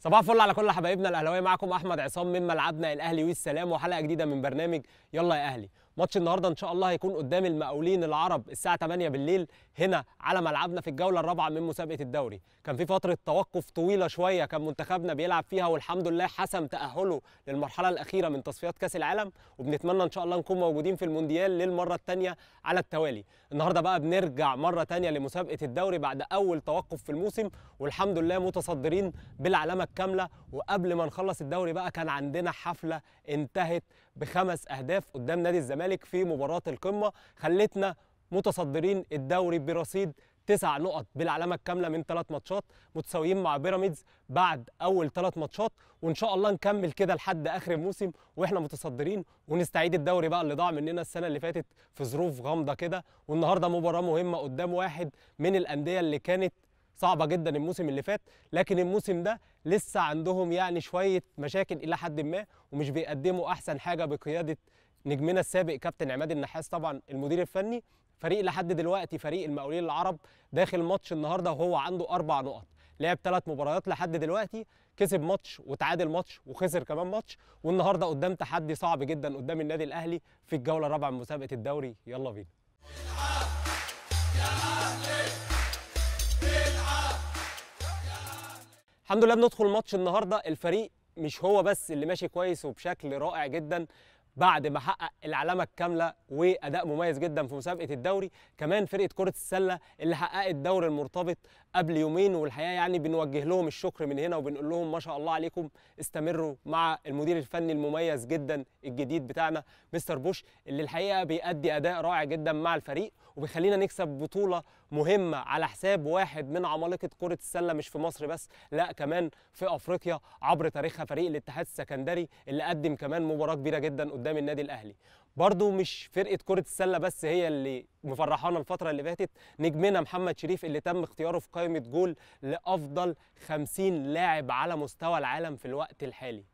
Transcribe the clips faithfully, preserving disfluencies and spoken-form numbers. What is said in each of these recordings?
صباح الفل على كل حبايبنا الاهلاويه، معاكم احمد عصام من ملعبنا الاهلي والسلام، وحلقه جديده من برنامج يلا يا اهلي. ماتش النهارده ان شاء الله هيكون قدام المقاولين العرب الساعه تمانية بالليل هنا على ملعبنا في الجوله الرابعه من مسابقه الدوري. كان في فتره توقف طويله شويه كان منتخبنا بيلعب فيها، والحمد لله حسم تاهله للمرحله الاخيره من تصفيات كاس العالم، وبنتمنى ان شاء الله نكون موجودين في المونديال للمره الثانيه على التوالي. النهارده بقى بنرجع مره ثانيه لمسابقه الدوري بعد اول توقف في الموسم، والحمد لله متصدرين بالعلامه الكامله. وقبل ما نخلص الدوري بقى كان عندنا حفله انتهت بخمس اهداف قدام نادي الزمالك في مباراه القمه، خلتنا متصدرين الدوري برصيد تسع نقط بالعلامه الكامله من ثلاث ماتشات، متساويين مع بيراميدز بعد اول ثلاث ماتشات، وان شاء الله نكمل كده لحد اخر الموسم واحنا متصدرين ونستعيد الدوري بقى اللي ضاع مننا السنه اللي فاتت في ظروف غامضه كده. والنهارده مباراه مهمه قدام واحد من الانديه اللي كانت صعبه جدا الموسم اللي فات، لكن الموسم ده لسه عندهم يعني شويه مشاكل الى حد ما، ومش بيقدموا احسن حاجه بقياده نجمنا السابق كابتن عماد النحاس طبعا المدير الفني. فريق لحد دلوقتي فريق المقاولين العرب داخل ماتش النهارده وهو عنده اربع نقط، لعب ثلاث مباريات لحد دلوقتي، كسب ماتش وتعادل ماتش وخسر كمان ماتش، والنهارده قدام تحدي صعب جدا قدام النادي الاهلي في الجوله الرابعه من مسابقه الدوري. يلا بينا. الحمد لله بندخل ماتش النهارده الفريق مش هو بس اللي ماشي كويس وبشكل رائع جدا بعد ما حقق العلامه الكامله واداء مميز جدا في مسابقه الدوري، كمان فرقه كره السله اللي حققت دوري المرتبط قبل يومين، والحقيقه يعني بنوجه لهم الشكر من هنا وبنقول لهم ما شاء الله عليكم، استمروا مع المدير الفني المميز جدا الجديد بتاعنا مستر بوش، اللي الحقيقه بيأدي اداء رائع جدا مع الفريق وبيخلينا نكسب بطوله مهمه على حساب واحد من عمالقه كره السله مش في مصر بس، لا كمان في افريقيا عبر تاريخها، فريق الاتحاد السكندري اللي قدم كمان مباراه كبيره جدا قدام النادي الاهلي. برضو مش فرقه كره السله بس هي اللي مفرحانا الفتره اللي فاتت، نجمنا محمد شريف اللي تم اختياره في قائمه جول لافضل خمسين لاعب على مستوى العالم في الوقت الحالي.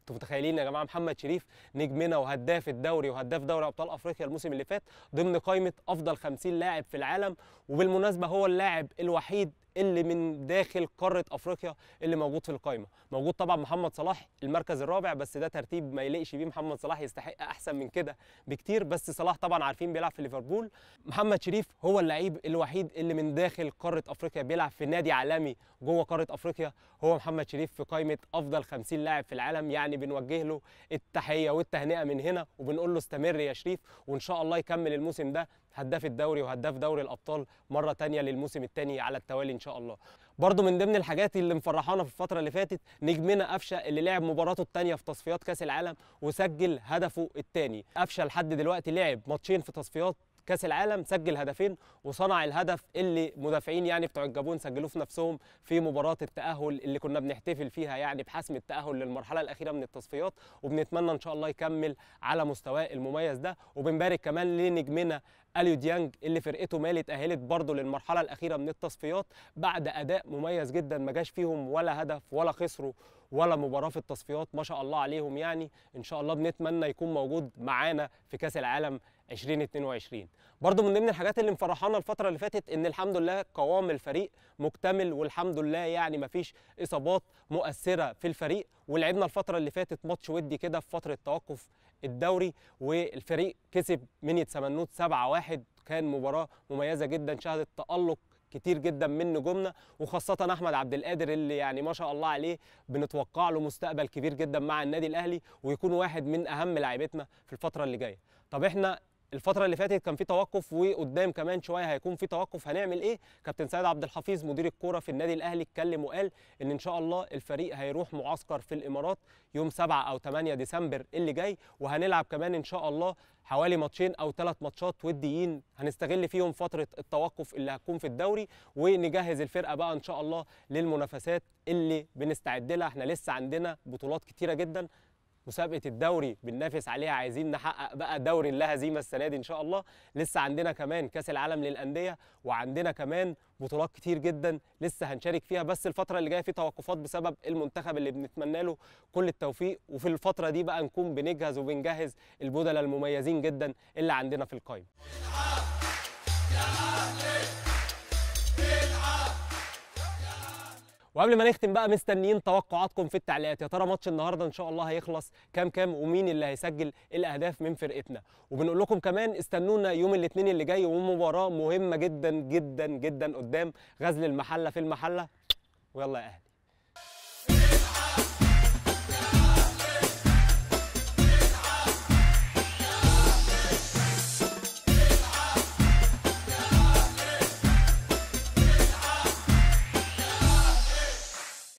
انتوا متخيلين يا جماعه محمد شريف نجمنا وهداف الدوري وهداف دوري ابطال افريقيا الموسم اللي فات ضمن قائمه افضل خمسين لاعب في العالم، وبالمناسبه هو اللاعب الوحيد اللي من داخل قاره افريقيا اللي موجود في القائمه. موجود طبعا محمد صلاح المركز الرابع، بس ده ترتيب ما يليقش بيه، محمد صلاح يستحق احسن من كده بكتير، بس صلاح طبعا عارفين بيلعب في ليفربول. محمد شريف هو اللعيب الوحيد اللي من داخل قاره افريقيا بيلعب في نادي عالمي جوه قاره افريقيا، هو محمد شريف في قائمه افضل خمسين لاعب في العالم، يعني بنوجه له التحيه والتهنئه من هنا وبنقول له استمر يا شريف، وان شاء الله يكمل الموسم ده هداف الدوري وهداف دوري الابطال مره ثانيه للموسم الثاني على التوالي ان شاء الله. برضو من ضمن الحاجات اللي مفرحانا في الفتره اللي فاتت نجمنا أفشة اللي لعب مباراته الثانيه في تصفيات كاس العالم وسجل هدفه الثاني. أفشة لحد دلوقتي لعب ماتشين في تصفيات كاس العالم، سجل هدفين وصنع الهدف اللي مدافعين يعني بتوع الجابون سجلوه في نفسهم في مباراه التاهل اللي كنا بنحتفل فيها يعني بحسم التاهل للمرحله الاخيره من التصفيات، وبنتمنى ان شاء الله يكمل على مستواه المميز ده. وبنبارك كمان لنجمنا أليو ديانج اللي فرقته مالي تأهلت برضه للمرحله الاخيره من التصفيات بعد اداء مميز جدا، ما جاش فيهم ولا هدف ولا خسروا ولا مباراه في التصفيات، ما شاء الله عليهم. يعني ان شاء الله بنتمنى يكون موجود معانا في كاس العالم ألفين واثنين وعشرين. برضو من ضمن الحاجات اللي مفرحانا الفتره اللي فاتت ان الحمد لله قوام الفريق مكتمل، والحمد لله يعني مفيش اصابات مؤثره في الفريق، ولعبنا الفتره اللي فاتت ماتش ودي كده في فتره توقف الدوري والفريق كسب من يتسمنوت سبعة واحد، كان مباراه مميزه جدا شهدت تالق كتير جدا من نجومنا، وخاصه احمد عبد القادر اللي يعني ما شاء الله عليه بنتوقع له مستقبل كبير جدا مع النادي الاهلي ويكون واحد من اهم لاعيبتنا في الفتره اللي جايه. طب احنا الفترة اللي فاتت كان في توقف وقدام كمان شوية هيكون في توقف، هنعمل ايه؟ كابتن سعيد عبد الحفيظ مدير الكورة في النادي الاهلي اتكلم وقال ان ان شاء الله الفريق هيروح معسكر في الامارات يوم سبعة او تمانية ديسمبر اللي جاي، وهنلعب كمان ان شاء الله حوالي ماتشين او ثلاث ماتشات وديين هنستغل فيهم فترة التوقف اللي هتكون في الدوري، ونجهز الفرقة بقى ان شاء الله للمنافسات اللي بنستعد لها. احنا لسه عندنا بطولات كتيرة جدا مسابقة الدوري بننافس عليها، عايزين نحقق بقى دوري لا هزيمة السنة دي إن شاء الله، لسه عندنا كمان كأس العالم للأندية، وعندنا كمان بطولات كتير جدا لسه هنشارك فيها، بس الفترة اللي جاية في توقفات بسبب المنتخب اللي بنتمنى له كل التوفيق، وفي الفترة دي بقى نكون بنجهز وبنجهز البدلة المميزين جدا اللي عندنا في القائمة. وقبل ما نختم بقى مستنيين توقعاتكم في التعليقات، يا ترى ماتش النهارده ان شاء الله هيخلص كام كام ومين اللي هيسجل الاهداف من فرقتنا؟ وبنقول لكم كمان استنونا يوم الاثنين اللي جاي ومباراه مهمه جدا جدا جدا قدام غزل المحله في المحله. ويلا يا اهلي.